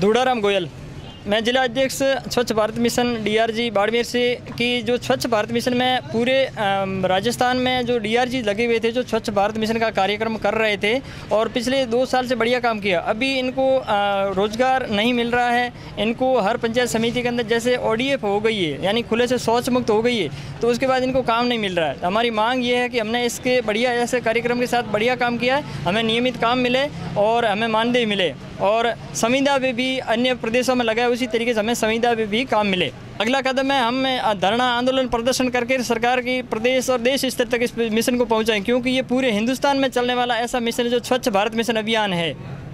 धुराराम गोयल, मैं जिला अध्यक्ष स्वच्छ भारत मिशन डीआरजी बाड़मेर से कि जो स्वच्छ भारत मिशन में पूरे राजस्थान में जो डीआरजी लगे हुए थे जो स्वच्छ भारत मिशन का कार्यक्रम कर रहे थे और पिछले 2 साल से बढ़िया काम किया। अभी इनको रोज़गार नहीं मिल रहा है, इनको हर पंचायत समिति के अंदर जैसे ओडीएफ हो गई है यानी खुले से शौच मुक्त हो गई है तो उसके बाद इनको काम नहीं मिल रहा है। हमारी मांग ये है कि हमने इसके बढ़िया ऐसे कार्यक्रम के साथ बढ़िया काम किया है, हमें नियमित काम मिले और हमें मानदेय मिले और संविदा पे भी अन्य प्रदेशों में लगा है उसी तरीके से हमें संविदा पे भी काम मिले। अगला कदम है हम धरना आंदोलन प्रदर्शन करके सरकार की प्रदेश और देश स्तर तक इस मिशन को पहुंचाएं, क्योंकि ये पूरे हिंदुस्तान में चलने वाला ऐसा मिशन है जो स्वच्छ भारत मिशन अभियान है।